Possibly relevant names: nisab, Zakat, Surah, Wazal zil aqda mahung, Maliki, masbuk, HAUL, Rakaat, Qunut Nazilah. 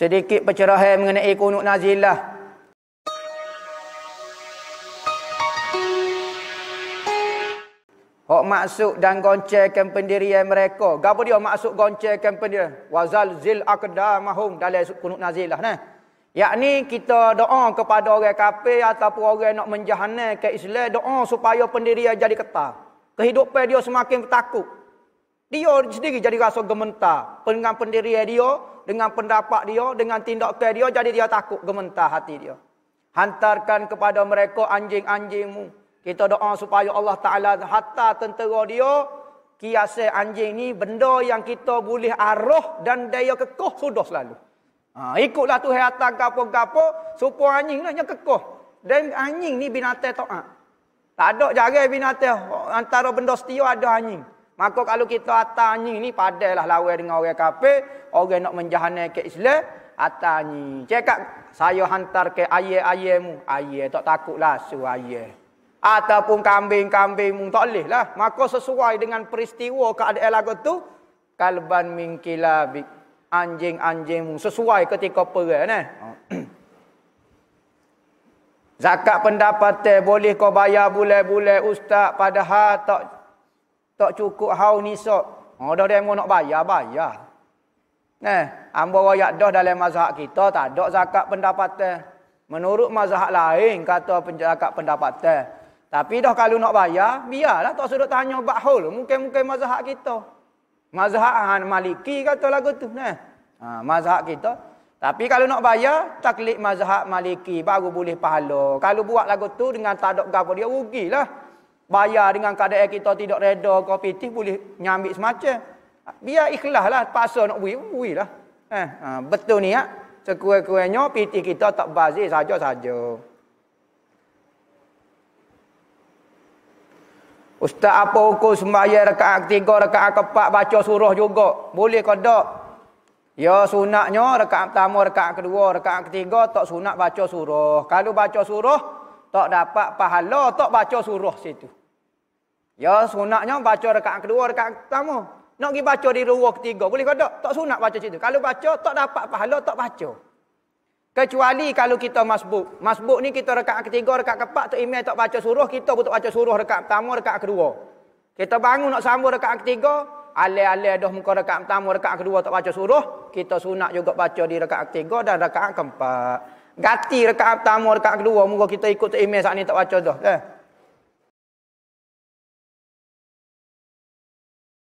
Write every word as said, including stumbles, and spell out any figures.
Sedikit pencerahan mengenai Qunut Nazilah. Hak maksud dan goncerkan pendirian mereka. Gapo dia maksud goncerkan pendirian? Wazal zil aqda mahung dalam Qunut Nazilah nah. Yakni kita doa kepada orang kafir ataupun orang nak menjahannam ke Islam, doa supaya pendirian jadi ketat. Kehidupan dia semakin takut. Dia sendiri jadi rasa gementar dengan pendirian dia, dengan pendapat dia, dengan tindakan dia, jadi dia takut gementar hati dia. Hantarkan kepada mereka anjing-anjingmu. Kita doa supaya Allah Ta'ala hatta tentera dia, kiasa anjing ni, benda yang kita boleh arah dan daya kekeh sudah selalu. Ha, ikutlah Tuhan atas gapo-gapo, supaya anjing ni kekeh. Dan anjing ni binatang ta'at. Tak ada jarang binatang, antara benda setia ada anjing. Maka kalau kita atas anjing ni, padahlah lawan dengan orang kafir, orang nak menjahannam ke Islam, atas anjing. Cakap, saya hantar ke ayah-ayahmu. Ayah tak takutlah suruh ayah. Ataupun kambing-kambingmu tak boleh lah. Maka sesuai dengan peristiwa keadaan lagu tu, kalban min kilabik, anjing-anjingmu sesuai ketika perang eh. Zakat pendapatan boleh kau bayar bulan-bulan ustaz, padahal tak tak cukup hau nisab. Oh dah demo nak bayar bayar. Nah, ambo royak dah dalam mazhab kita tak ada zakat pendapatan. Menurut mazhab lain kata zakat pendapatan. Tapi dah kalau nak bayar, biarlah tak suruh tanya bakhul. Mungkin-mungkin mazhab kita. Mazhab Maliki kata lagu tu. Nah. Ha, mazhab kita. Tapi kalau nak bayar, taklid mazhab Maliki baru boleh pahala. Kalau buat lagu tu dengan tak ada gapo dia rugilah. Bayar dengan keadaan kita tidak reda ke pitih boleh nyambil semacam. Biar ikhlaslah, paksa nak bui, builah. Eh, ha, betul ni ya. Sekurang-kurangnya pitih kita tak bazir saja-saja. Ustaz, apa hukum sembahyang rakaat ketiga, rakaat keempat baca surah juga? Boleh ke tak? Ya, sunatnya rakaat pertama, rakaat kedua, rakaat ketiga tak sunat baca surah. Kalau baca surah tak dapat pahala, tak baca surah situ. Ya, sunatnya baca rakaat kedua, rakaat pertama. Nak pergi baca di surah ketiga, boleh ke tak? Tak sunat baca situ. Kalau baca tak dapat pahala, tak baca. Kecuali kalau kita masbuk. Masbuk ni kita rakaat ketiga, rakaat keempat tu imam tak baca surah, kita pun tak baca surah rakaat pertama, rakaat kedua. Kita bangun nak sambung rakaat ketiga, alih-alih dah muka rakaat pertama, rakaat kedua tak baca surah, kita sunat juga baca di rakaat ketiga dan rakaat keempat. Ganti rakaat pertama, rakaat kedua, muka kita ikut tu imam saat ni tak baca dah. Eh.